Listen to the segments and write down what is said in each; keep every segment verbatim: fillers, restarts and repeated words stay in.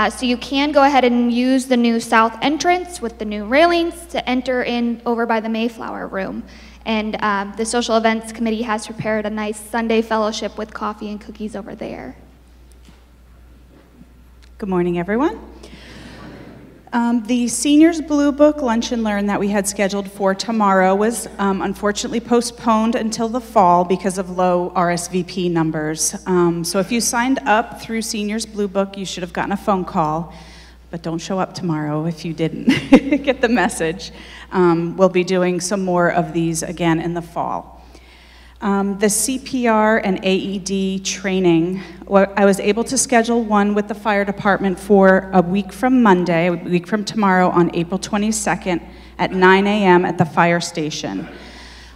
Uh, so you can go ahead and use the new south entrance with the new railings to enter in over by the Mayflower Room. And um, the Social Events Committee has prepared a nice Sunday fellowship with coffee and cookies over there. Good morning, everyone. Um, the Seniors Blue Book Lunch and Learn that we had scheduled for tomorrow was um, unfortunately postponed until the fall because of low R S V P numbers. Um, so if you signed up through Seniors Blue Book, you should have gotten a phone call, but don't show up tomorrow if you didn't get the message. Um, we'll be doing some more of these again in the fall. Um, the C P R and A E D training, well, I was able to schedule one with the fire department for a week from Monday, a week from tomorrow on April twenty-second at nine A M at the fire station.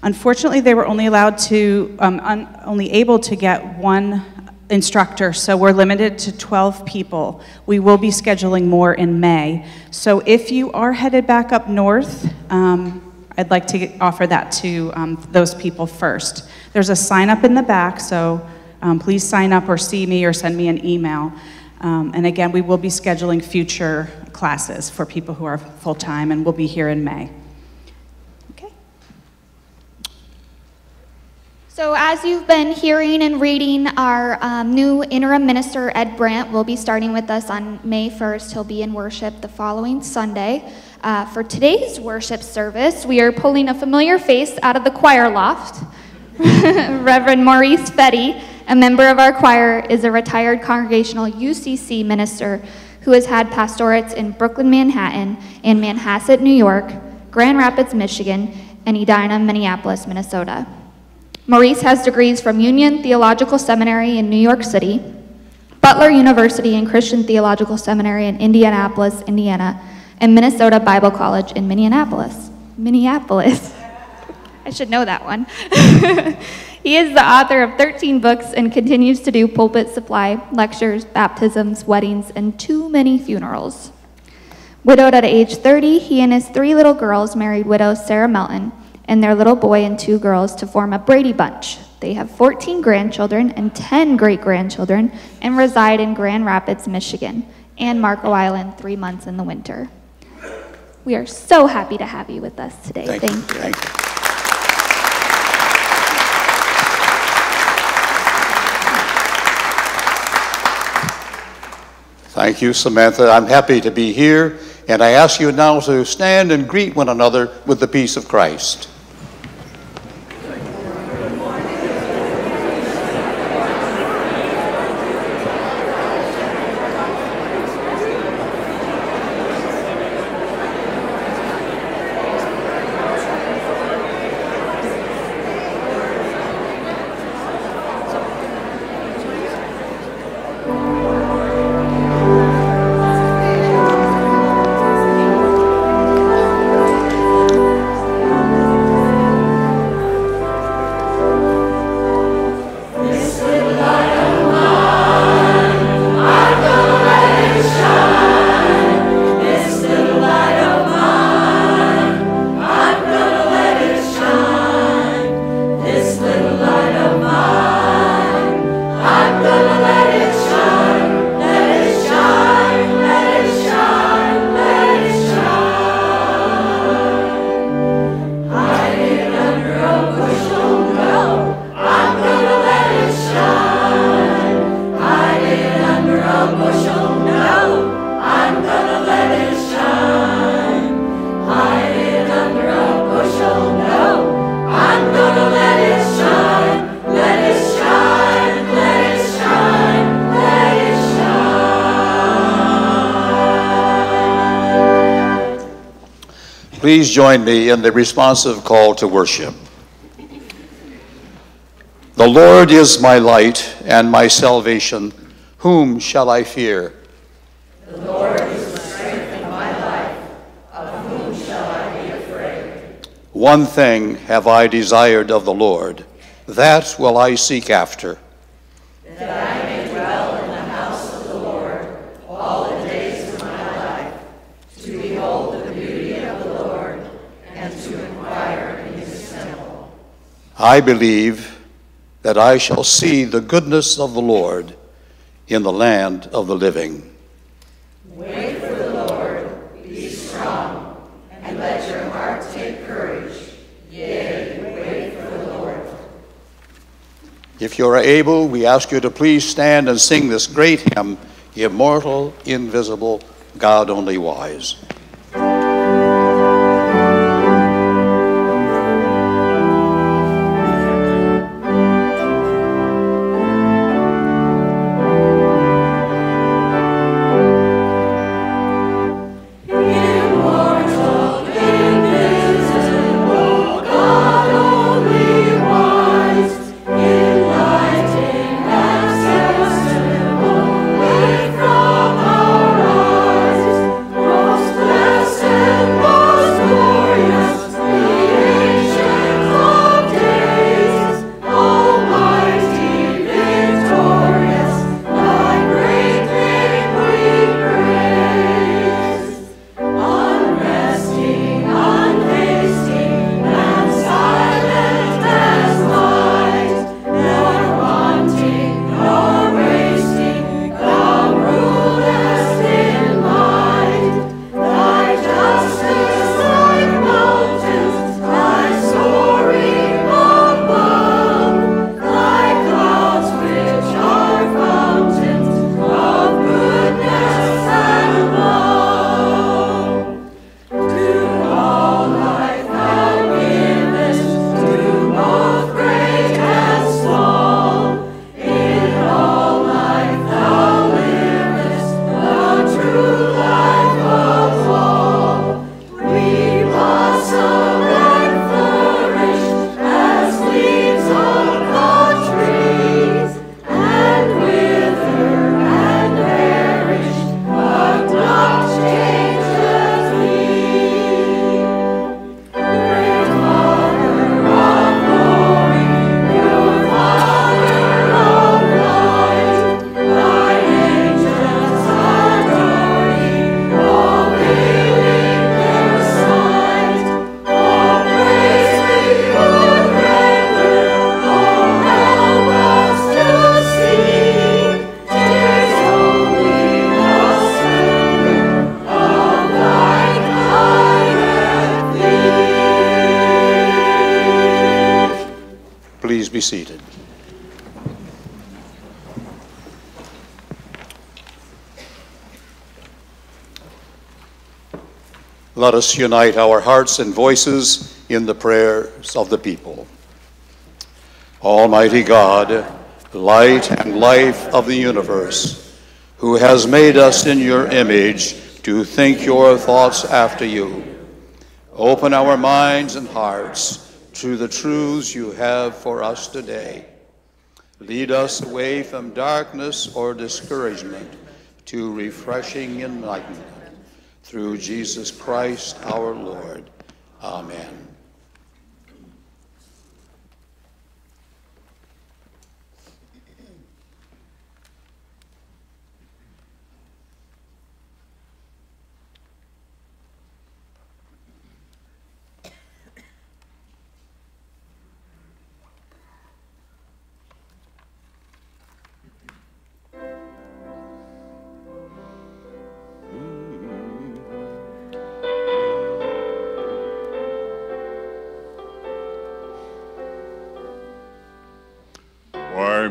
Unfortunately, they were only allowed to, um, un only able to get one instructor, so we're limited to twelve people. We will be scheduling more in May. So if you are headed back up north, um, I'd like to offer that to um, those people first. There's a sign up in the back, so um, please sign up or see me or send me an email. Um, and again, we will be scheduling future classes for people who are full-time and will be here in May. Okay. So as you've been hearing and reading, our um, new interim minister, Ed Brandt, will be starting with us on May first. He'll be in worship the following Sunday. Uh, for today's worship service, we are pulling a familiar face out of the choir loft. Reverend Maurice Fetty, a member of our choir, is a retired congregational U C C minister who has had pastorates in Brooklyn, Manhattan, and Manhasset, New York, Grand Rapids, Michigan, and Edina, Minneapolis, Minnesota. Maurice has degrees from Union Theological Seminary in New York City, Butler University and Christian Theological Seminary in Indianapolis, Indiana, and Minnesota Bible College in Minneapolis. Minneapolis. I should know that one. He is the author of thirteen books and continues to do pulpit supply, lectures, baptisms, weddings, and too many funerals. Widowed at age thirty, he and his three little girls married widow Sarah Melton and their little boy and two girls to form a Brady Bunch. They have fourteen grandchildren and ten great-grandchildren and reside in Grand Rapids, Michigan, and Marco Island three months in the winter. We are so happy to have you with us today. Thank, Thank you. you. Thank you. Thank you, Samantha. I'm happy to be here, and I ask you now to stand and greet one another with the peace of Christ. Please join me in the responsive call to worship. The Lord is my light and my salvation. Whom shall I fear? The Lord is the strength of my life. Of whom shall I be afraid? One thing have I desired of the Lord. That will I seek after. That I may dwell in the house of the Lord all the days of my life, to behold the beauty to inquire in his temple. I believe that I shall see the goodness of the Lord in the land of the living. Wait for the Lord, be strong, and let your heart take courage. Yea, wait for the Lord. If you are able, we ask you to please stand and sing this great hymn, Immortal, Invisible, God Only Wise. Seated. Let us unite our hearts and voices in the prayers of the people. Almighty God, light and life of the universe, who has made us in your image to think your thoughts after you, open our minds and hearts to the truths you have for us today. Lead us away from darkness or discouragement to refreshing enlightenment. Through Jesus Christ our Lord. Amen.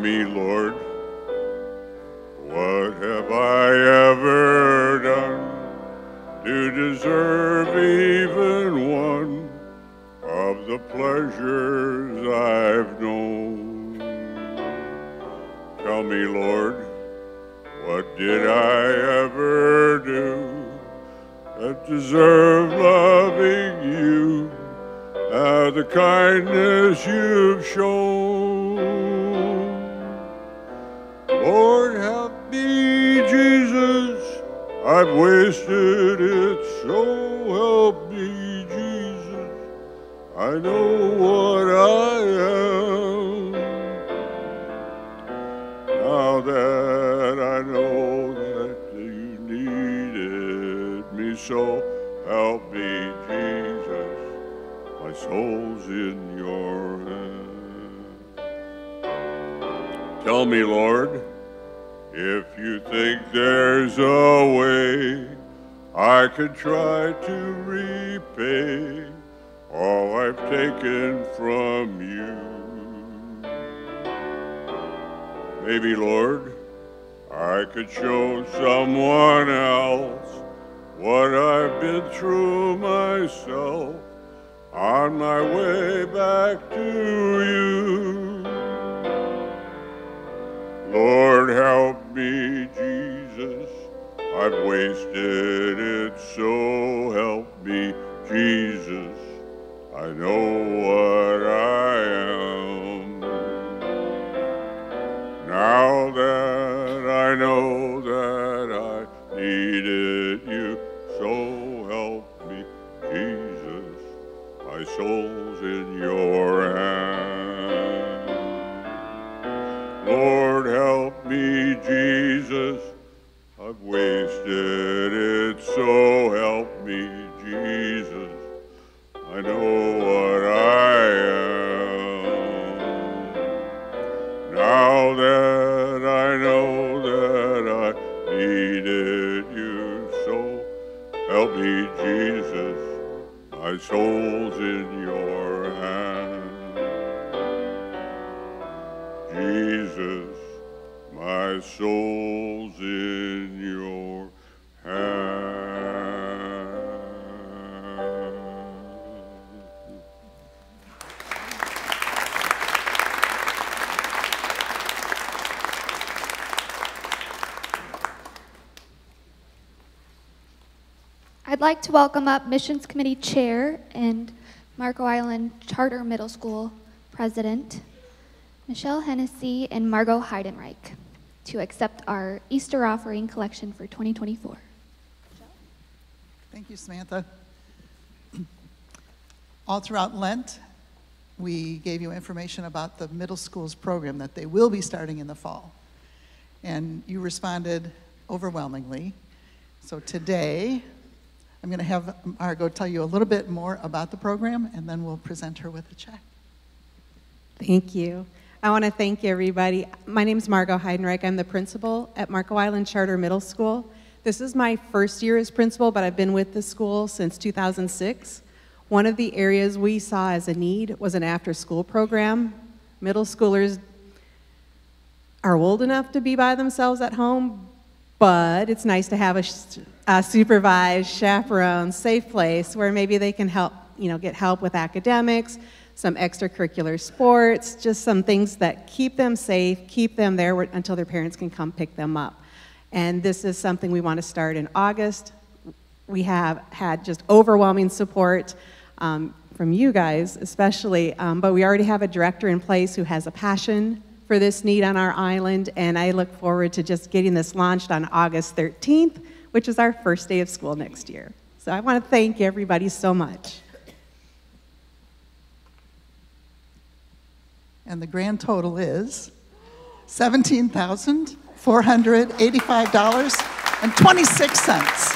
Me, Lord, what have I ever done to deserve even one of the pleasures I've known? Tell me, Lord, what did I ever do that deserved loving you and the kindness you've shown? Lord, help me, Jesus, I've wasted it, so help me, Jesus, I know what I am. Now that I know that you needed me, so help me, Jesus, my soul's in your hands. Tell me, Lord, If you think there's a way I could try to repay all I've taken from you, maybe, Lord, I could show someone else what I've been through myself on my way back to you. Lord, help me, Jesus, I've wasted it, so help me, Jesus, I know what I am. Now that I know that I needed you, so help me, Jesus, my soul's in your hand. Lord, help me, Jesus, I've wasted it, so help me, Jesus, I know what I am. Now that I know that I needed you, so help me, Jesus, my soul's in your hand. Jesus, my soul's in your hand. I'd like to welcome up Missions Committee Chair and Marco Island Charter Middle School President Michelle Hennessy and Margot Heidenreich to accept our Easter offering collection for twenty twenty-four. Thank you, Samantha. All throughout Lent, we gave you information about the middle school's program that they will be starting in the fall. And you responded overwhelmingly. So today, I'm going to have Margot tell you a little bit more about the program, and then we'll present her with a check. Thank you. I want to thank everybody. My name is Margot Heidenreich. I'm the principal at Marco Island Charter Middle School. This is my first year as principal, but I've been with the school since two thousand six. One of the areas we saw as a need was an after-school program. Middle schoolers are old enough to be by themselves at home, but it's nice to have a, a supervised, chaperoned, safe place where maybe they can help, you know, get help with academics, some extracurricular sports, just some things that keep them safe, keep them there until their parents can come pick them up. And this is something we want to start in August. We have had just overwhelming support um, from you guys especially, um, but we already have a director in place who has a passion for this need on our island, and I look forward to just getting this launched on August thirteenth, which is our first day of school next year. So I want to thank everybody so much. And the grand total is seventeen thousand four hundred eighty-five dollars and twenty-six cents.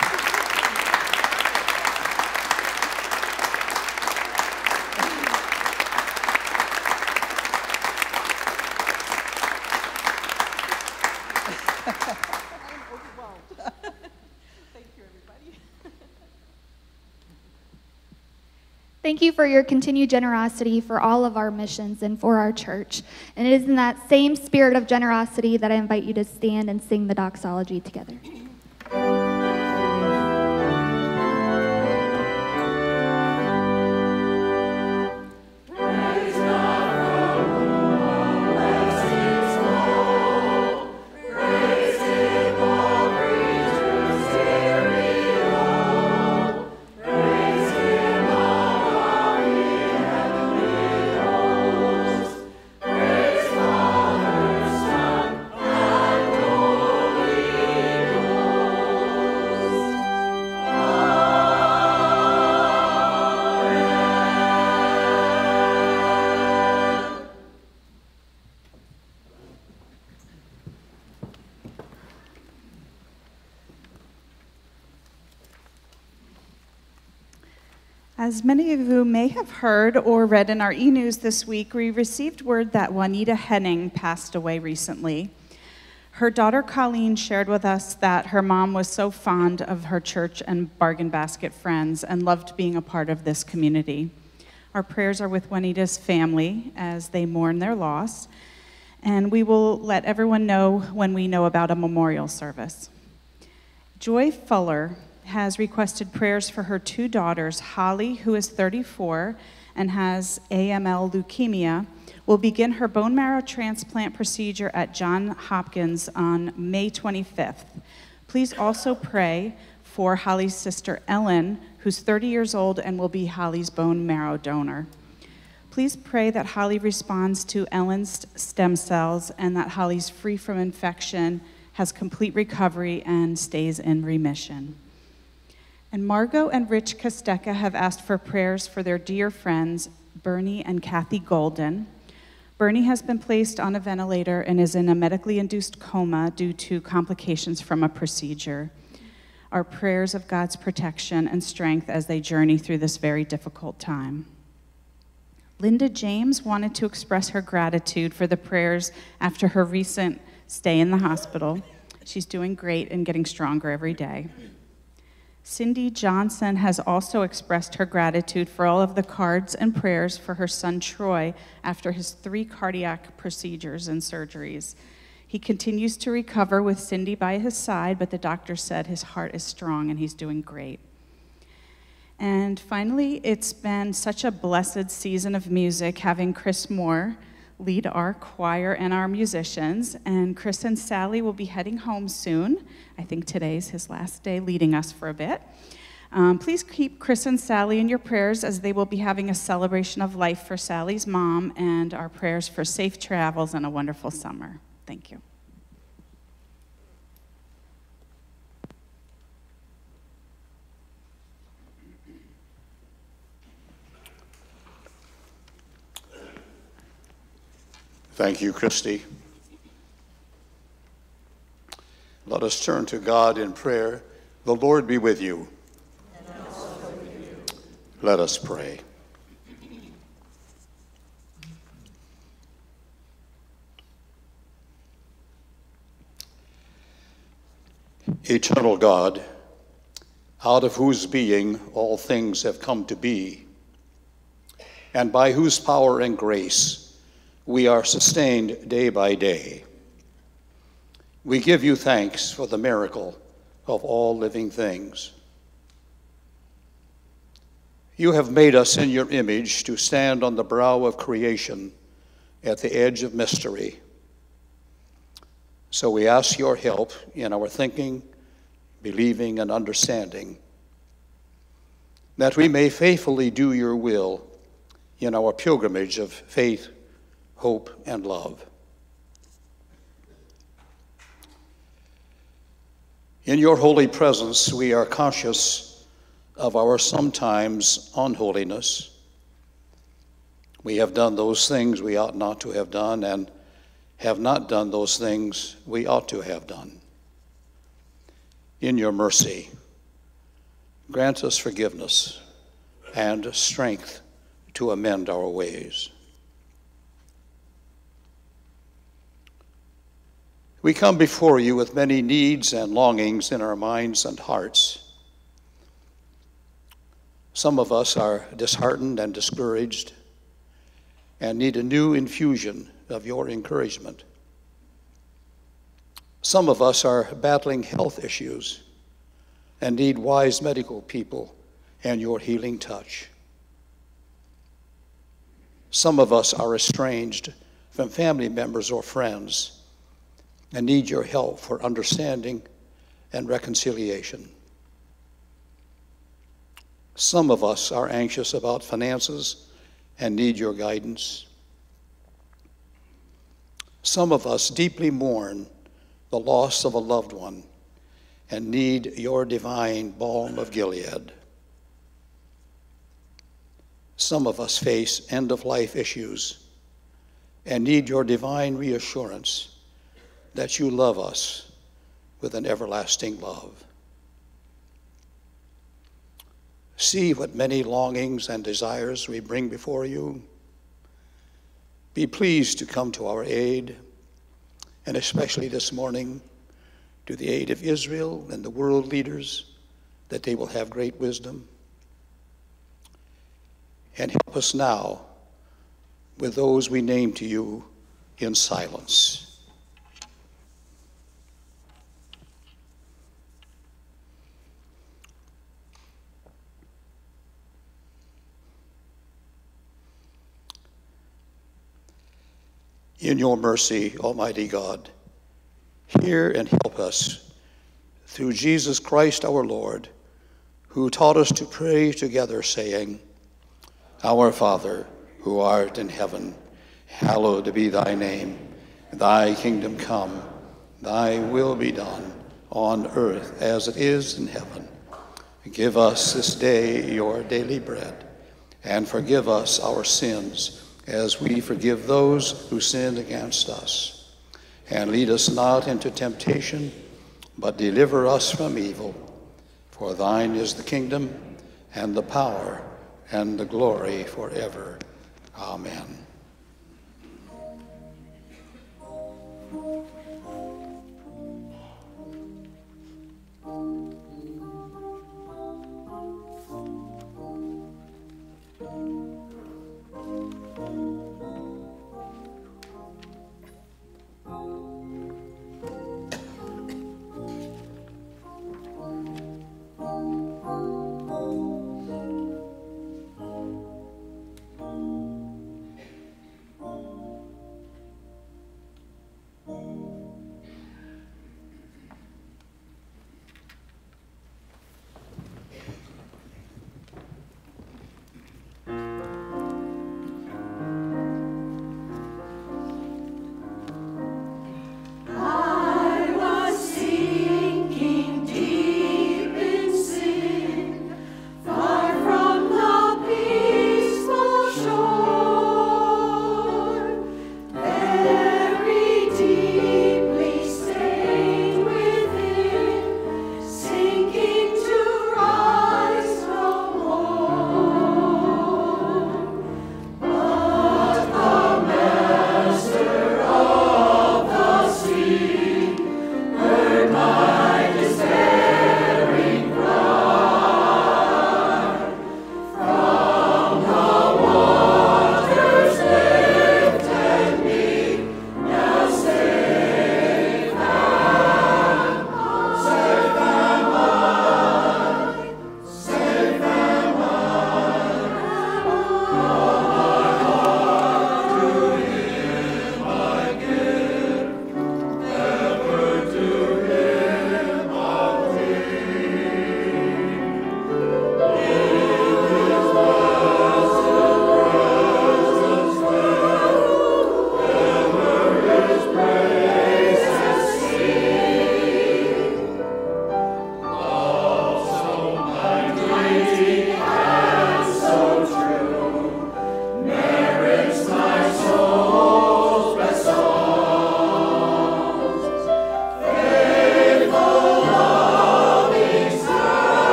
Thank you for your continued generosity for all of our missions and for our church. And it is in that same spirit of generosity that I invite you to stand and sing the doxology together. As many of you may have heard or read in our e-news this week, we received word that Juanita Henning passed away recently. Her daughter Colleen shared with us that her mom was so fond of her church and Bargain Basket friends and loved being a part of this community. Our prayers are with Juanita's family as they mourn their loss, and we will let everyone know when we know about a memorial service. Joy Fuller has requested prayers for her two daughters. Holly, who is thirty-four and has A M L leukemia, will begin her bone marrow transplant procedure at Johns Hopkins on May twenty-fifth. Please also pray for Holly's sister Ellen, who's thirty years old and will be Holly's bone marrow donor. Please pray that Holly responds to Ellen's stem cells and that Holly's free from infection, has complete recovery, and stays in remission. And Margot and Rich Costeca have asked for prayers for their dear friends, Bernie and Kathy Golden. Bernie has been placed on a ventilator and is in a medically induced coma due to complications from a procedure. Our prayers of God's protection and strength as they journey through this very difficult time. Linda James wanted to express her gratitude for the prayers after her recent stay in the hospital. She's doing great and getting stronger every day. Cindy Johnson has also expressed her gratitude for all of the cards and prayers for her son Troy after his three cardiac procedures and surgeries. He continues to recover with Cindy by his side, but the doctor said his heart is strong and he's doing great. And finally, it's been such a blessed season of music having Chris Moore lead our choir and our musicians, and Chris and Sally will be heading home soon. I think today's his last day leading us for a bit. Um, please keep Chris and Sally in your prayers as they will be having a celebration of life for Sally's mom, and our prayers for safe travels and a wonderful summer. Thank you. Thank you, Christy. Let us turn to God in prayer. The Lord be with you. And also with you. Let us pray. Eternal God, out of whose being all things have come to be, and by whose power and grace we are sustained day by day. We give you thanks for the miracle of all living things. You have made us in your image to stand on the brow of creation at the edge of mystery. So we ask your help in our thinking, believing, and understanding, that we may faithfully do your will in our pilgrimage of faith, hope, and love. In your holy presence, we are conscious of our sometimes unholiness. We have done those things we ought not to have done and have not done those things we ought to have done. In your mercy, grant us forgiveness and strength to amend our ways. We come before you with many needs and longings in our minds and hearts. Some of us are disheartened and discouraged and need a new infusion of your encouragement. Some of us are battling health issues and need wise medical people and your healing touch. Some of us are estranged from family members or friends and need your help for understanding and reconciliation. Some of us are anxious about finances and need your guidance. Some of us deeply mourn the loss of a loved one and need your divine balm of Gilead. Some of us face end-of-life issues and need your divine reassurance that you love us with an everlasting love. See what many longings and desires we bring before you. Be pleased to come to our aid and especially this morning, to the aid of Israel and the world leaders, that they will have great wisdom. And help us now with those we name to you in silence. In your mercy, Almighty God, hear and help us through Jesus Christ our Lord, who taught us to pray together, saying, Our Father, who art in heaven, hallowed be thy name. Thy kingdom come, thy will be done, on earth as it is in heaven. Give us this day your daily bread, and forgive us our sins, as we forgive those who sin against us. And lead us not into temptation, but deliver us from evil. For thine is the kingdom, and the power, and the glory forever. Amen.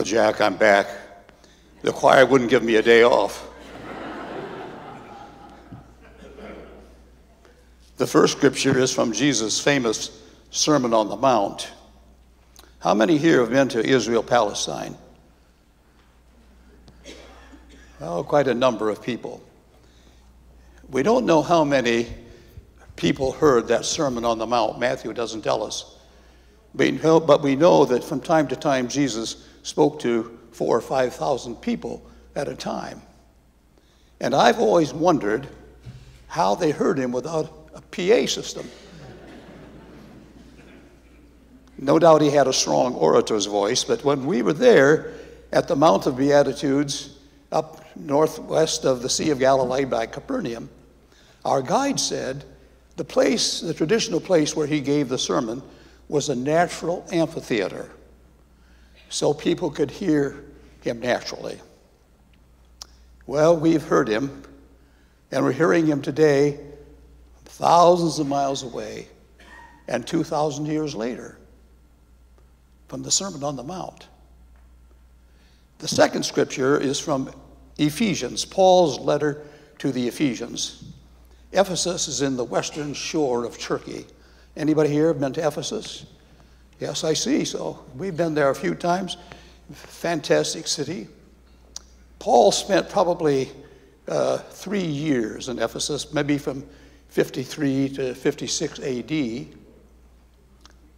Well, Jack, I'm back. The choir wouldn't give me a day off. The first scripture is from Jesus' famous Sermon on the Mount. How many here have been to Israel, Palestine? Well, quite a number of people. We don't know how many people heard that Sermon on the Mount. Matthew doesn't tell us. But we know that from time to time, Jesus spoke to four or five thousand people at a time. And I've always wondered how they heard him without a P A system. No doubt he had a strong orator's voice, but when we were there at the Mount of Beatitudes, up northwest of the Sea of Galilee by Capernaum, our guide said the place, the traditional place where he gave the sermon, was a natural amphitheater, so people could hear him naturally. Well, we've heard him, and we're hearing him today thousands of miles away and two thousand years later from the Sermon on the Mount. The second scripture is from Ephesians, Paul's letter to the Ephesians. Ephesus is in the western shore of Turkey. Anybody here been to Ephesus? Yes, I see so. We've been there a few times. Fantastic city. Paul spent probably uh, three years in Ephesus, maybe from fifty-three to fifty-six A D.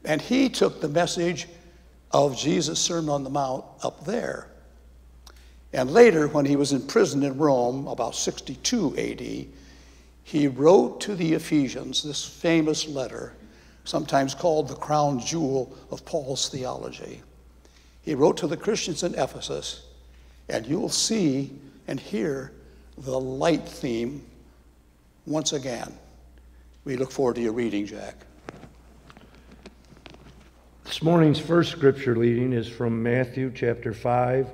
And he took the message of Jesus' Sermon on the Mount up there. And later, when he was in prison in Rome, about sixty-two A D, he wrote to the Ephesians this famous letter, sometimes called the crown jewel of Paul's theology. He wrote to the Christians in Ephesus, and you'll see and hear the light theme once again. We look forward to your reading, Jack. This morning's first scripture reading is from Matthew chapter five,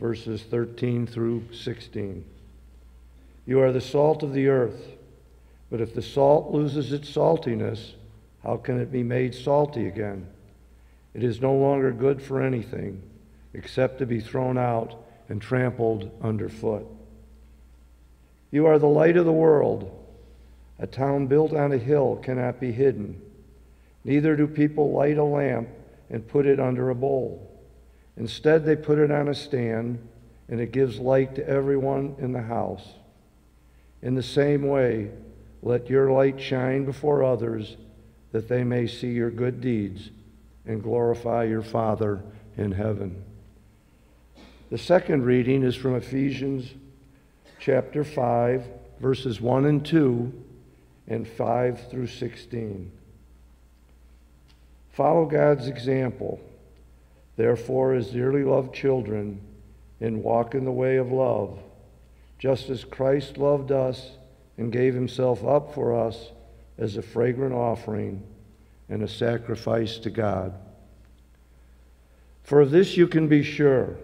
verses thirteen through sixteen. You are the salt of the earth, but if the salt loses its saltiness, how can it be made salty again? It is no longer good for anything except to be thrown out and trampled underfoot. You are the light of the world. A town built on a hill cannot be hidden. Neither do people light a lamp and put it under a bowl. Instead, they put it on a stand, and it gives light to everyone in the house. In the same way, let your light shine before others, that they may see your good deeds and glorify your Father in heaven. The second reading is from Ephesians chapter five, verses one and two, and five through sixteen. Follow God's example, therefore, as dearly loved children, and walk in the way of love, just as Christ loved us and gave himself up for us as a fragrant offering and a sacrifice to God. For of this you can be sure,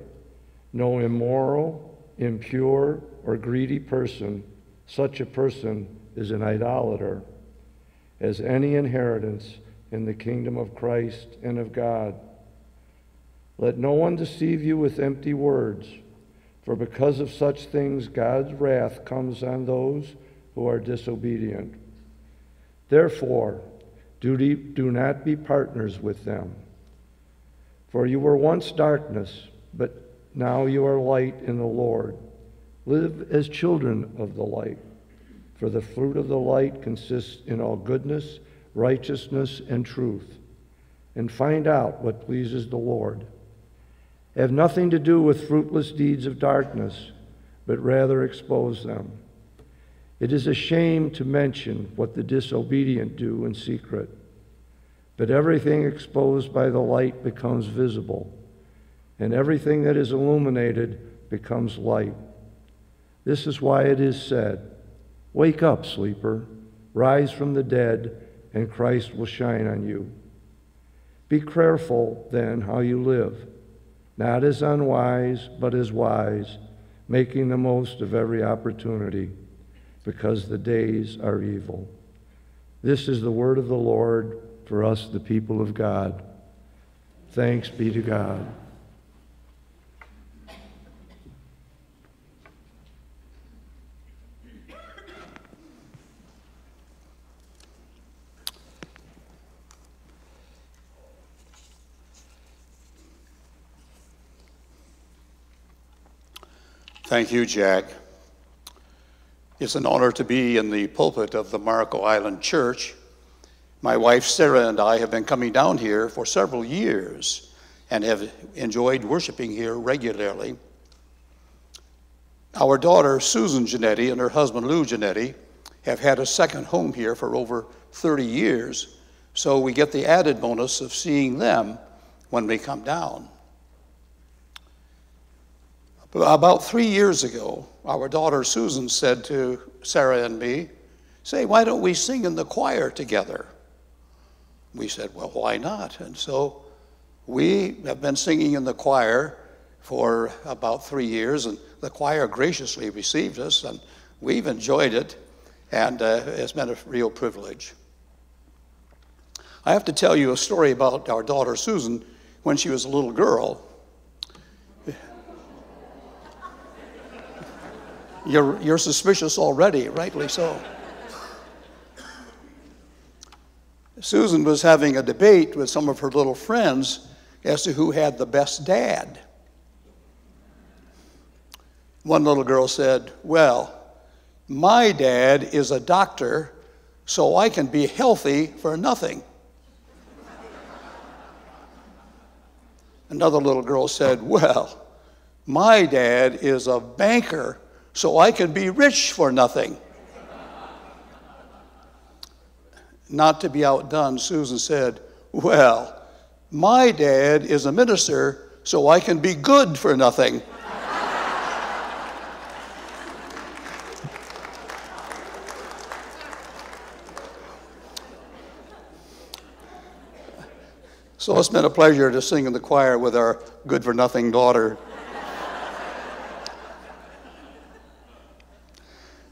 no immoral, impure, or greedy person, such a person is an idolater, has any inheritance in the kingdom of Christ and of God. Let no one deceive you with empty words, for because of such things, God's wrath comes on those who are disobedient. Therefore, do, de- do not be partners with them. For you were once darkness, but now you are light in the Lord. Live as children of the light, for the fruit of the light consists in all goodness, righteousness, and truth. And find out what pleases the Lord. Have nothing to do with fruitless deeds of darkness, but rather expose them. It is a shame to mention what the disobedient do in secret, but everything exposed by the light becomes visible, and everything that is illuminated becomes light. This is why it is said, "Wake up, sleeper, rise from the dead, and Christ will shine on you." Be careful, then, how you live, not as unwise, but as wise, making the most of every opportunity, because the days are evil. This is the word of the Lord for us, the people of God. Thanks be to God. Thank you, Jack. It's an honor to be in the pulpit of the Marco Island Church. My wife Sarah and I have been coming down here for several years and have enjoyed worshiping here regularly. Our daughter Susan Gennetti and her husband Lou Gennetti have had a second home here for over thirty years, so we get the added bonus of seeing them when we come down. About three years ago, our daughter Susan said to Sarah and me, say, why don't we sing in the choir together? We said, well, why not? And so we have been singing in the choir for about three years, and the choir graciously received us, and we've enjoyed it, and uh, it's been a real privilege. I have to tell you a story about our daughter Susan when she was a little girl. You're, you're suspicious already, rightly so. Susan was having a debate with some of her little friends as to who had the best dad. One little girl said, well, my dad is a doctor, so I can be healthy for nothing. Another little girl said, well, my dad is a banker, so I can be rich for nothing. Not to be outdone, Susan said, well, my dad is a minister, so I can be good for nothing. So it's been a pleasure to sing in the choir with our good-for-nothing daughter.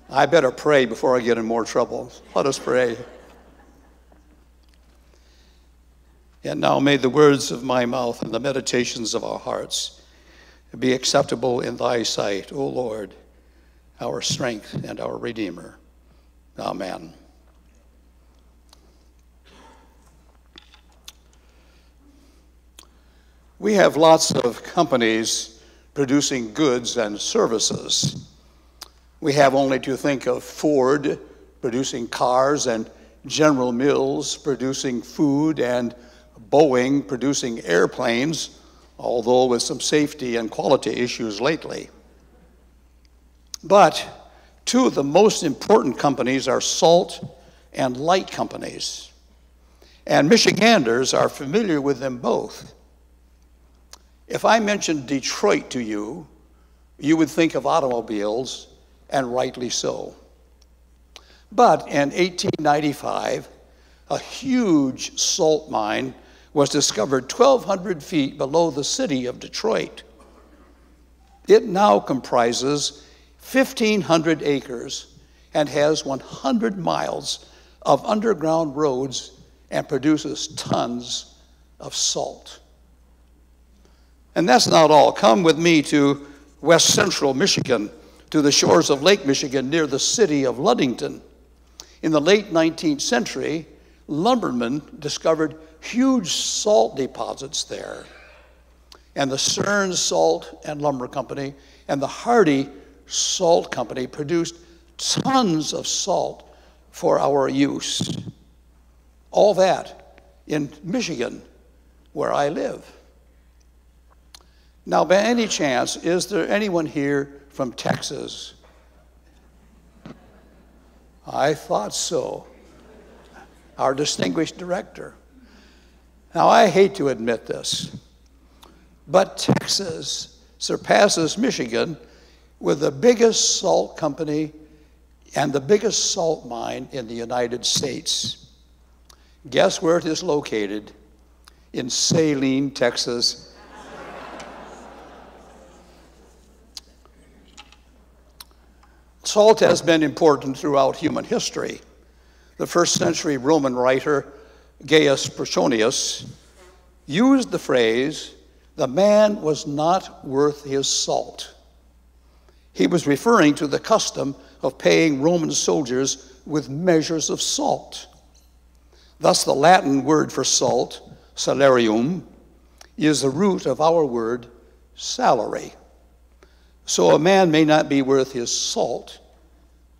I better pray before I get in more trouble. Let us pray. And now may the words of my mouth and the meditations of our hearts be acceptable in thy sight, O Lord, our strength and our Redeemer. Amen. We have lots of companies producing goods and services. We have only to think of Ford producing cars and General Mills producing food and Boeing producing airplanes, although with some safety and quality issues lately. But two of the most important companies are salt and light companies, and Michiganders are familiar with them both. If I mentioned Detroit to you, you would think of automobiles, and rightly so. But in eighteen ninety-five, a huge salt mine was discovered twelve hundred feet below the city of Detroit. It now comprises fifteen hundred acres and has one hundred miles of underground roads and produces tons of salt. And that's not all. Come with me to west central Michigan, to the shores of Lake Michigan near the city of Ludington. In the late nineteenth century, lumbermen discovered huge salt deposits there. And the Stern Salt and Lumber Company and the Hardy Salt Company produced tons of salt for our use. All that in Michigan, where I live. Now, by any chance, is there anyone here from Texas? I thought so. Our distinguished director. Now, I hate to admit this, but Texas surpasses Michigan with the biggest salt company and the biggest salt mine in the United States. Guess where it is located? In Saline, Texas. Salt has been important throughout human history. The first century Roman writer Gaius Petronius used the phrase, the man was not worth his salt. He was referring to the custom of paying Roman soldiers with measures of salt. Thus the Latin word for salt, salarium, is the root of our word salary. So a man may not be worth his salt,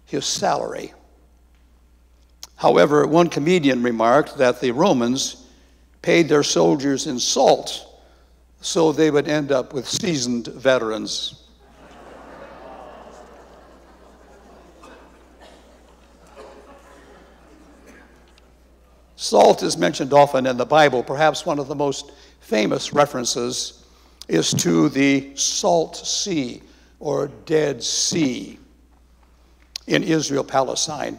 his salary. However, one comedian remarked that the Romans paid their soldiers in salt, so they would end up with seasoned veterans. Salt is mentioned often in the Bible. Perhaps one of the most famous references is to the Salt Sea, or Dead Sea, in Israel, Palestine.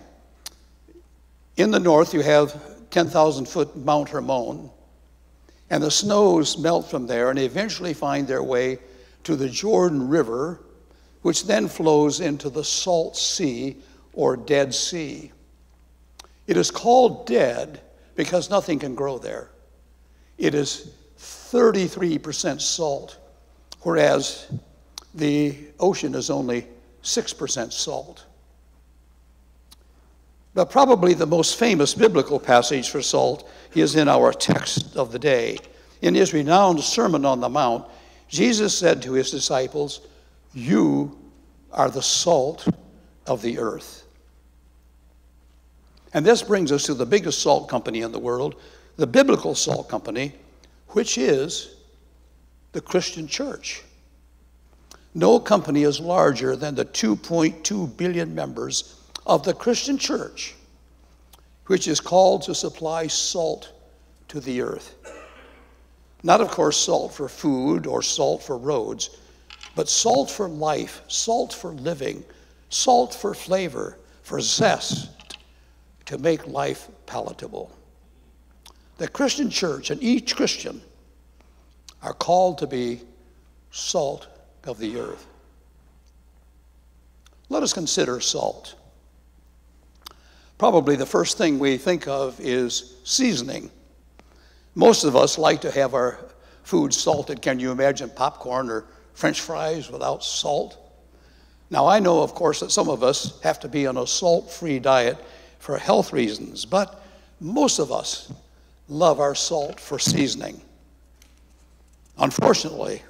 In the north, you have ten thousand foot Mount Hermon, and the snows melt from there and eventually find their way to the Jordan River, which then flows into the Salt Sea, or Dead Sea. It is called dead because nothing can grow there. It is thirty-three percent salt, whereas the ocean is only six percent salt. But probably the most famous biblical passage for salt is in our text of the day. In his renowned Sermon on the Mount, Jesus said to his disciples, "You are the salt of the earth." And this brings us to the biggest salt company in the world, the biblical salt company, which is the Christian church. No company is larger than the two point two billion members of the Christian church, which is called to supply salt to the earth. Not, of course, salt for food or salt for roads, but salt for life, salt for living, salt for flavor, for zest, to make life palatable. The Christian church and each Christian are called to be salt of the earth. Let us consider salt. Probably the first thing we think of is seasoning. Most of us like to have our food salted. Can you imagine popcorn or French fries without salt? Now, I know, of course, that some of us have to be on a salt-free diet for health reasons, but most of us love our salt for seasoning. Unfortunately,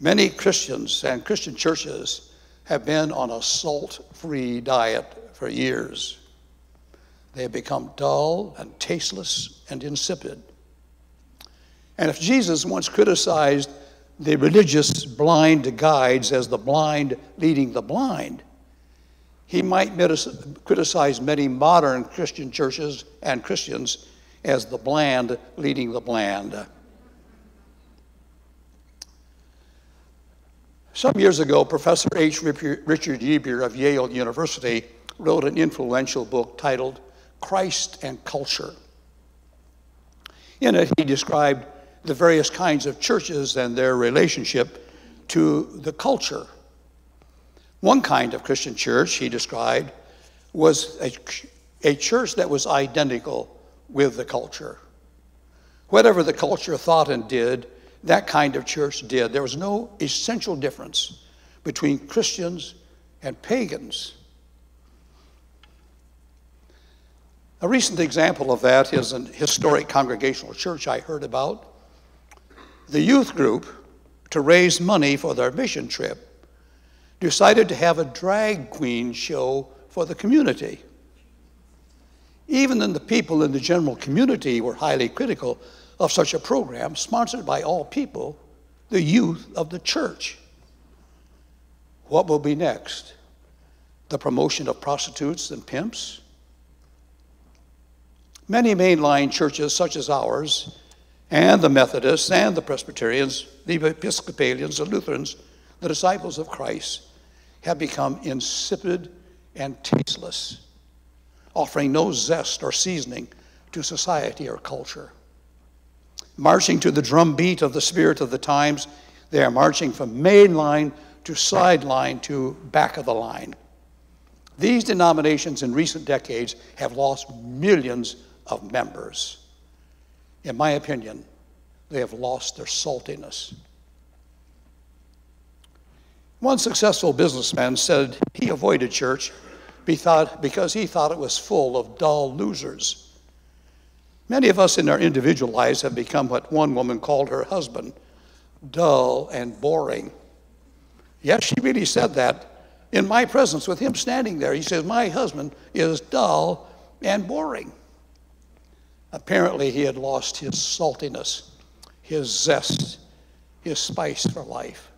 many Christians and Christian churches have been on a salt-free diet for years. They have become dull and tasteless and insipid. And if Jesus once criticized the religious blind guides as the blind leading the blind, he might criticize many modern Christian churches and Christians as the bland leading the bland. Some years ago, Professor H. Richard Yeager of Yale University wrote an influential book titled Christ and Culture. In it, he described the various kinds of churches and their relationship to the culture. One kind of Christian church, he described, was a, a church that was identical with the culture. Whatever the culture thought and did, that kind of church did. There was no essential difference between Christians and pagans. A recent example of that is an historic congregational church I heard about. The youth group, to raise money for their mission trip, decided to have a drag queen show for the community. Even then, the people in the general community were highly critical of such a program sponsored by all people, the youth of the church. What will be next? The promotion of prostitutes and pimps? Many mainline churches such as ours, and the Methodists, and the Presbyterians, the Episcopalians, the Lutherans, the disciples of Christ, have become insipid and tasteless, offering no zest or seasoning to society or culture. Marching to the drumbeat of the spirit of the times, they are marching from main line to sideline to back of the line. These denominations in recent decades have lost millions of members. In my opinion, they have lost their saltiness. One successful businessman said he avoided church because he thought it was full of dull losers. Many of us in our individual lives have become what one woman called her husband, dull and boring. Yeah, she really said that in my presence with him standing there. He says, my husband is dull and boring. Apparently he had lost his saltiness, his zest, his spice for life.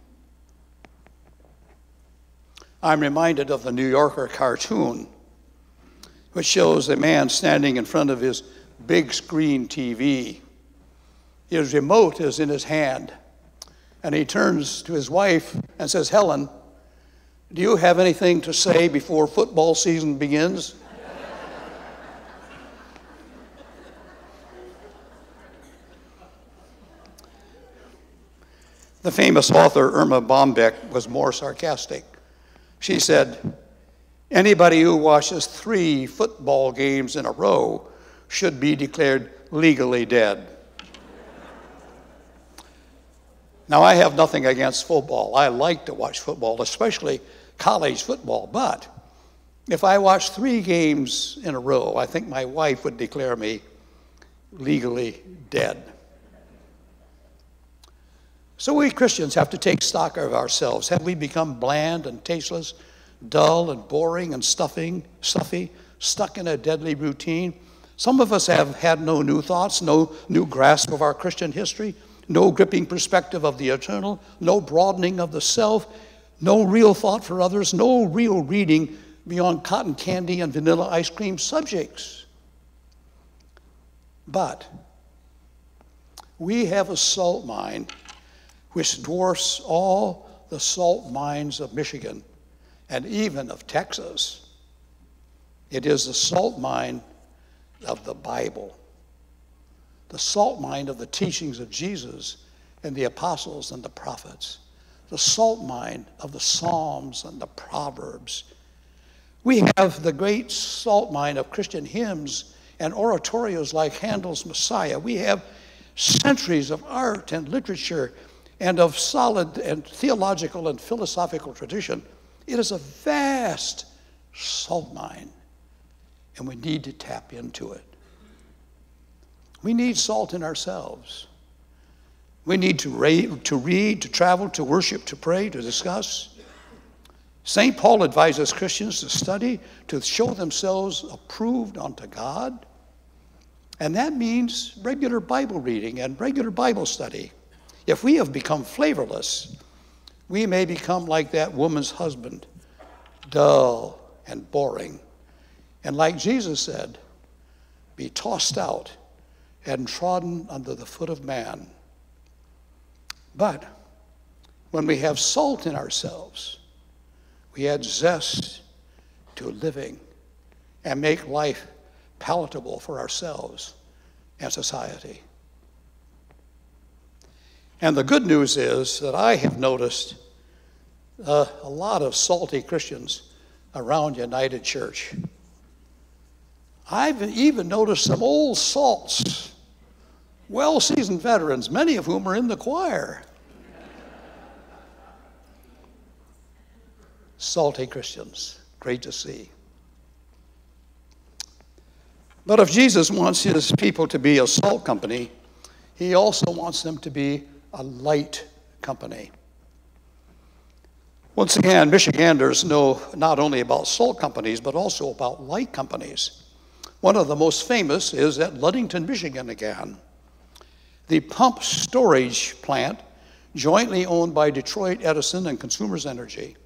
I'm reminded of the New Yorker cartoon, which shows a man standing in front of his big screen T V. His remote is in his hand, and he turns to his wife and says, Helen, do you have anything to say before football season begins? The famous author Irma Bombeck was more sarcastic. She said, anybody who watches three football games in a row should be declared legally dead. Now, I have nothing against football. I like to watch football, especially college football. But if I watch three games in a row, I think my wife would declare me legally dead. So we Christians have to take stock of ourselves. Have we become bland and tasteless, dull and boring and stuffing, stuffy, stuck in a deadly routine? Some of us have had no new thoughts, no new grasp of our Christian history, no gripping perspective of the eternal, no broadening of the self, no real thought for others, no real reading beyond cotton candy and vanilla ice cream subjects. But we have a salt mine which dwarfs all the salt mines of Michigan and even of Texas. It is the salt mine of the Bible, the salt mine of the teachings of Jesus and the apostles and the prophets, the salt mine of the Psalms and the Proverbs. We have the great salt mine of Christian hymns and oratorios like Handel's Messiah. We have centuries of art and literature and of solid and theological and philosophical tradition. It is a vast salt mine, and we need to tap into it. We need salt in ourselves. We need to read, to read, to travel, to worship, to pray, to discuss. Saint Paul advises Christians to study, to show themselves approved unto God, and that means regular Bible reading and regular Bible study. If we have become flavorless, we may become like that woman's husband, dull and boring. And like Jesus said, be tossed out and trodden under the foot of man. But when we have salt in ourselves, we add zest to living and make life palatable for ourselves and society. And the good news is that I have noticed uh, a lot of salty Christians around United Church. I've even noticed some old salts, well-seasoned veterans, many of whom are in the choir. Salty Christians, great to see. But if Jesus wants his people to be a salt company, he also wants them to be a light company. Once again, Michiganders know not only about salt companies, but also about light companies. One of the most famous is at Ludington, Michigan again. The pump storage plant, jointly owned by Detroit Edison and Consumers Energy.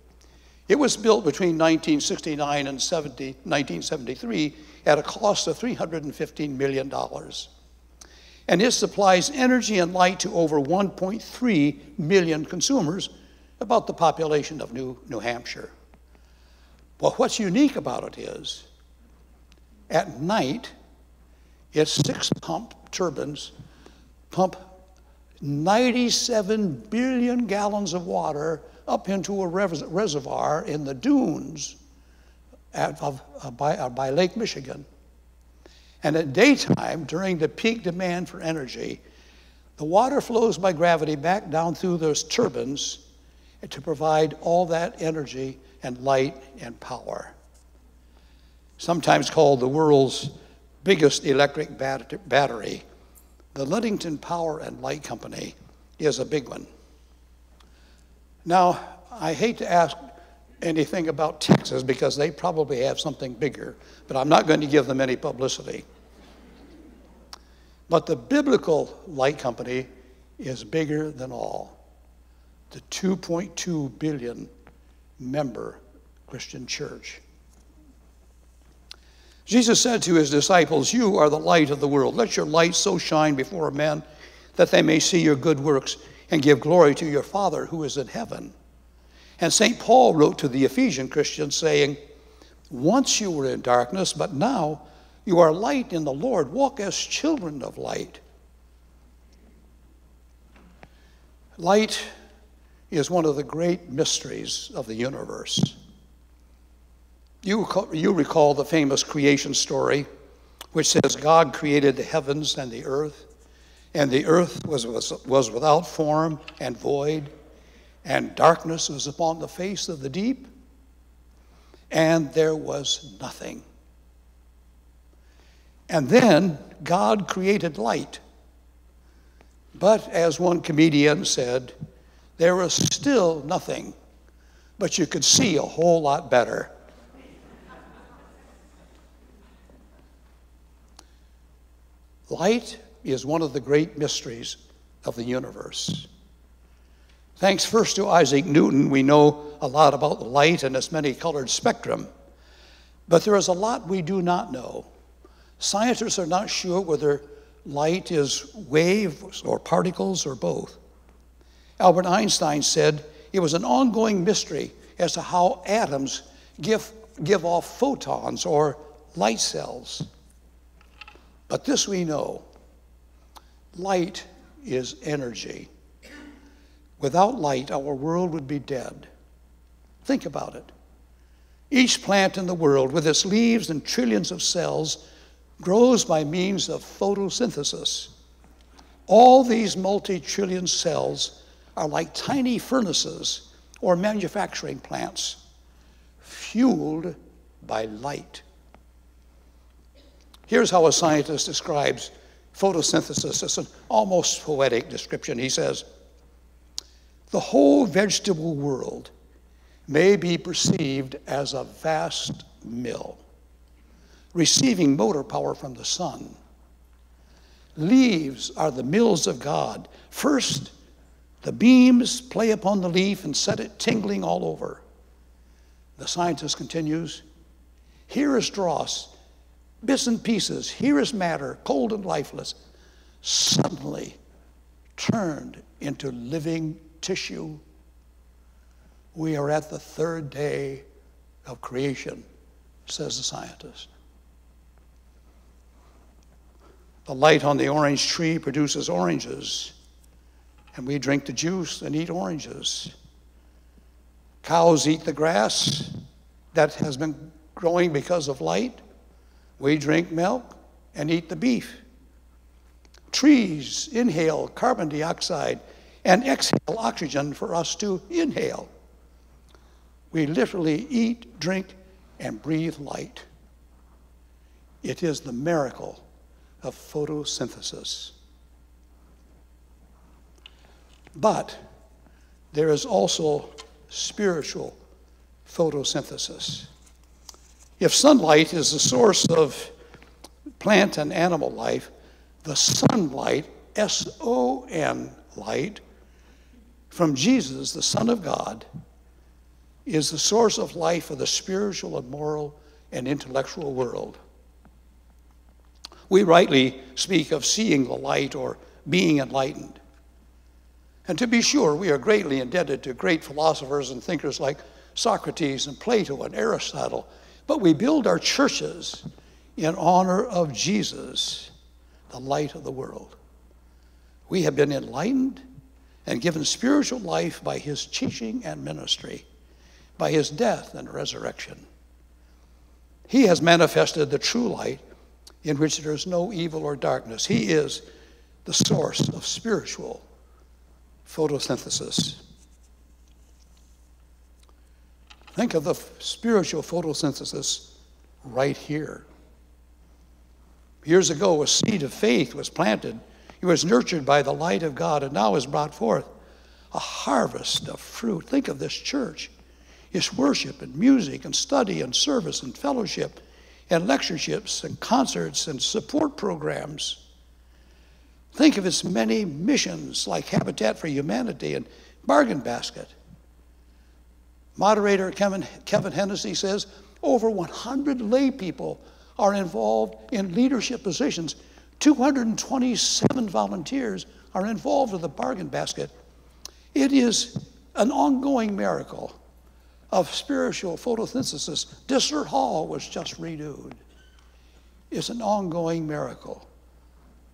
It was built between nineteen sixty-nine and nineteen seventy-three at a cost of three hundred fifteen million dollars. And it supplies energy and light to over one point three million consumers, about the population of New, New Hampshire. Well, what's unique about it is, at night, its six pump turbines pump ninety-seven billion gallons of water up into a res reservoir in the dunes at, of, uh, by, uh, by Lake Michigan. And at daytime, during the peak demand for energy, the water flows by gravity back down through those turbines to provide all that energy and light and power. Sometimes called the world's biggest electric bat- battery, the Ludington Power and Light Company is a big one. Now, I hate to ask anything about Texas because they probably have something bigger, but I'm not going to give them any publicity. But the biblical light company is bigger than all. The two point two billion member Christian church. Jesus said to his disciples, "You are the light of the world. Let your light so shine before men that they may see your good works and give glory to your Father who is in heaven." And Saint Paul wrote to the Ephesian Christians saying, "Once you were in darkness, but now you are light in the Lord. Walk as children of light." Light is one of the great mysteries of the universe. You recall, you recall the famous creation story, which says God created the heavens and the earth, and the earth was, was, was without form and void, and darkness was upon the face of the deep, and there was nothing. And then God created light. But as one comedian said, there was still nothing, but you could see a whole lot better. Light is one of the great mysteries of the universe. Thanks first to Isaac Newton, we know a lot about light and its many colored spectrum, but there is a lot we do not know. Scientists are not sure whether light is waves or particles or both. Albert Einstein said it was an ongoing mystery as to how atoms give, give off photons or light cells. But this we know, light is energy. Without light, our world would be dead. Think about it. Each plant in the world, with its leaves and trillions of cells, grows by means of photosynthesis. All these multi-trillion cells are like tiny furnaces or manufacturing plants, fueled by light. Here's how a scientist describes photosynthesis. It's an almost poetic description. He says, "The whole vegetable world may be perceived as a vast mill, receiving motor power from the sun. Leaves are the mills of God. First, the beams play upon the leaf and set it tingling all over." The scientist continues, "Here is dross, bits and pieces. Here is matter, cold and lifeless, suddenly turned into living tissue. We are at the third day of creation," says the scientist. The light on the orange tree produces oranges, and we drink the juice and eat oranges. Cows eat the grass that has been growing because of light. We drink milk and eat the beef. Trees inhale carbon dioxide and exhale oxygen for us to inhale. We literally eat, drink, and breathe light. It is the miracle of photosynthesis. But there is also spiritual photosynthesis. If sunlight is the source of plant and animal life, the sunlight, S O N light, from Jesus, the Son of God, is the source of life for the spiritual and moral and intellectual world. We rightly speak of seeing the light or being enlightened. And to be sure, we are greatly indebted to great philosophers and thinkers like Socrates and Plato and Aristotle, but we build our churches in honor of Jesus, the light of the world. We have been enlightened and given spiritual life by his teaching and ministry, by his death and resurrection. He has manifested the true light in which there is no evil or darkness. He is the source of spiritual photosynthesis. Think of the spiritual photosynthesis right here. Years ago, a seed of faith was planted. It was nurtured by the light of God and now is brought forth. a harvest of fruit. Think of this church. It's worship and music and study and service and fellowship and lectureships and concerts and support programs. Think of its many missions like Habitat for Humanity and Bargain Basket. Moderator Kevin, Kevin Hennessy says over one hundred lay people are involved in leadership positions. two hundred twenty-seven volunteers are involved with the Bargain Basket. It is an ongoing miracle of spiritual photosynthesis. Dissert Hall was just renewed. It's an ongoing miracle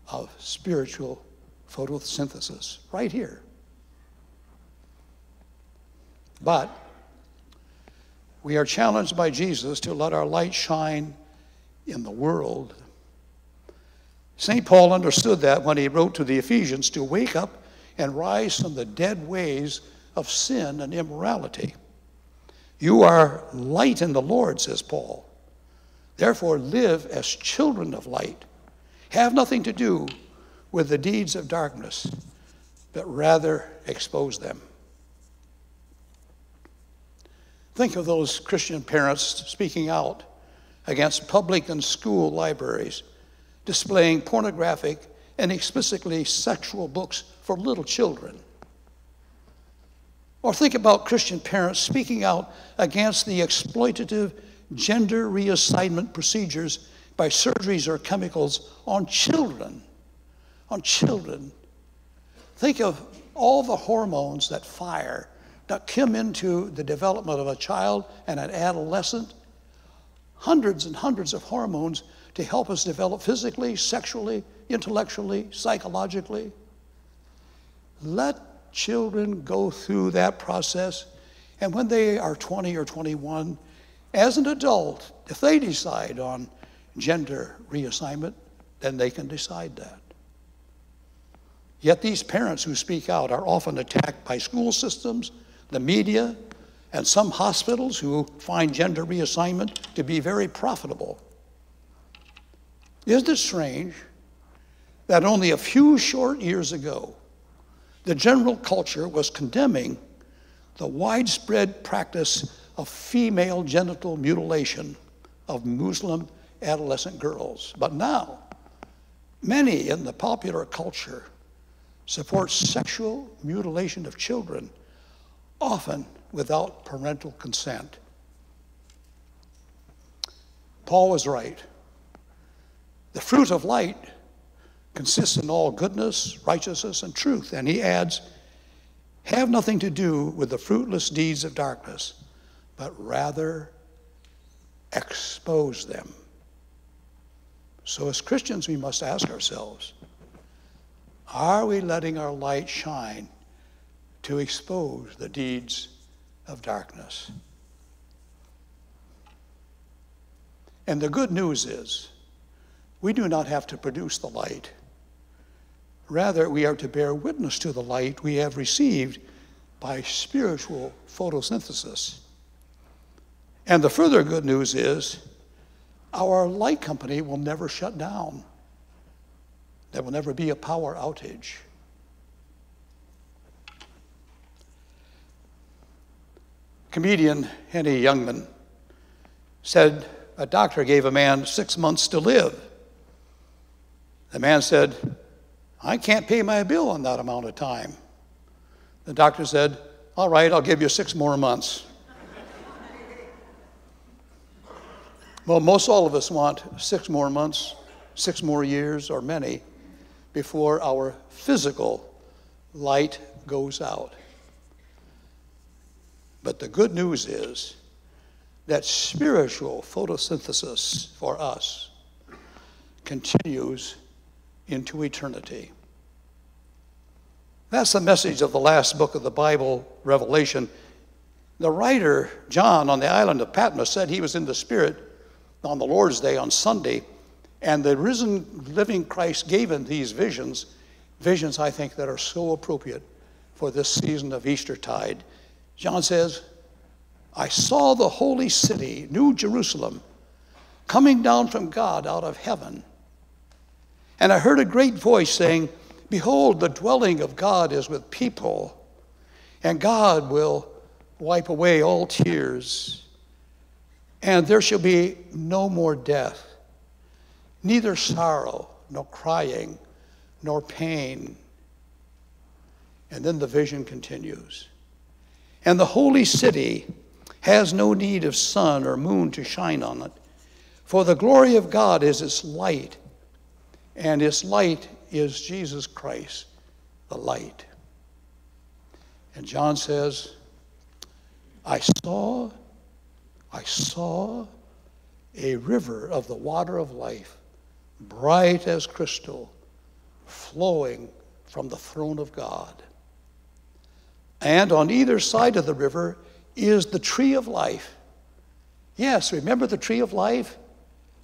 of spiritual photosynthesis right here. But we are challenged by Jesus to let our light shine in the world. Saint Paul understood that when he wrote to the Ephesians to wake up and rise from the dead ways of sin and immorality. You are light in the Lord, says Paul. Therefore, live as children of light. Have nothing to do with the deeds of darkness, but rather expose them. Think of those Christian parents speaking out against public and school libraries, displaying pornographic and explicitly sexual books for little children. Or think about Christian parents speaking out against the exploitative gender reassignment procedures by surgeries or chemicals on children, on children. Think of all the hormones that fire, that come into the development of a child and an adolescent, hundreds and hundreds of hormones to help us develop physically, sexually, intellectually, psychologically. Let children go through that process, and when they are twenty or twenty-one, as an adult, if they decide on gender reassignment, then they can decide that. Yet these parents who speak out are often attacked by school systems, the media, and some hospitals who find gender reassignment to be very profitable. Isn't it strange that only a few short years ago, the general culture was condemning the widespread practice of female genital mutilation of Muslim adolescent girls? But now, many in the popular culture support sexual mutilation of children, often without parental consent. Paul was right. The fruit of light consists in all goodness, righteousness, and truth. And he adds, have nothing to do with the fruitless deeds of darkness, but rather expose them. So as Christians, we must ask ourselves, are we letting our light shine to expose the deeds of darkness? And the good news is, we do not have to produce the light. Rather, we are to bear witness to the light we have received by spiritual photosynthesis. And the further good news is, our light company will never shut down. There will never be a power outage. Comedian Henny Youngman said a doctor gave a man six months to live. The man said, I can't pay my bill in that amount of time. The doctor said, all right, I'll give you six more months. Well, most all of us want six more months, six more years, or many, before our physical light goes out. But the good news is that spiritual photosynthesis for us continues into eternity. That's the message of the last book of the Bible, Revelation. The writer, John, on the island of Patmos, said he was in the Spirit on the Lord's Day, on Sunday, and the risen, living Christ gave him these visions, visions, I think, that are so appropriate for this season of Eastertide. John says, I saw the holy city, New Jerusalem, coming down from God out of heaven. And I heard a great voice saying, behold, the dwelling of God is with people, and God will wipe away all tears, and there shall be no more death, neither sorrow, nor crying, nor pain. And then the vision continues. And the holy city has no need of sun or moon to shine on it, for the glory of God is its light, and its light is Jesus Christ, the light. And John says, I saw, I saw a river of the water of life, bright as crystal, flowing from the throne of God. And on either side of the river is the tree of life. Yes, remember the tree of life?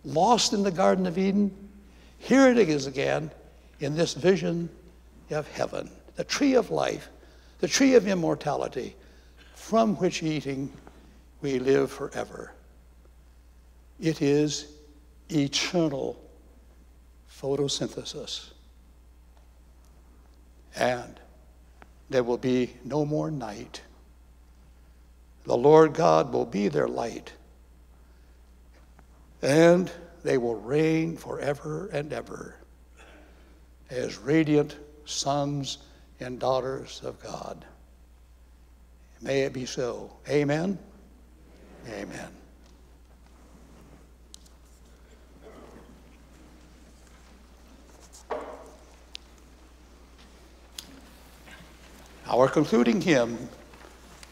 Lost in the Garden of Eden? Here it is again in this vision of heaven. The tree of life, the tree of immortality, from which eating we live forever. It is eternal photosynthesis. And there will be no more night. The Lord God will be their light, and they will reign forever and ever as radiant sons and daughters of God. May it be so. Amen? Amen. Amen. Our concluding hymn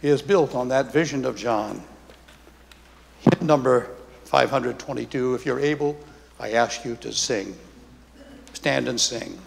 is built on that vision of John. Hymn number five hundred twenty-two, if you're able, I ask you to sing. Stand and sing.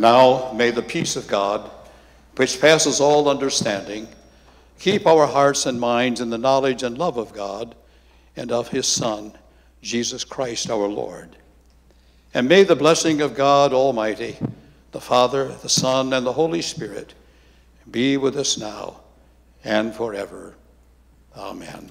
Now may the peace of God, which passes all understanding, keep our hearts and minds in the knowledge and love of God and of his Son, Jesus Christ our Lord. And may the blessing of God Almighty, the Father, the Son, and the Holy Spirit be with us now and forever. Amen.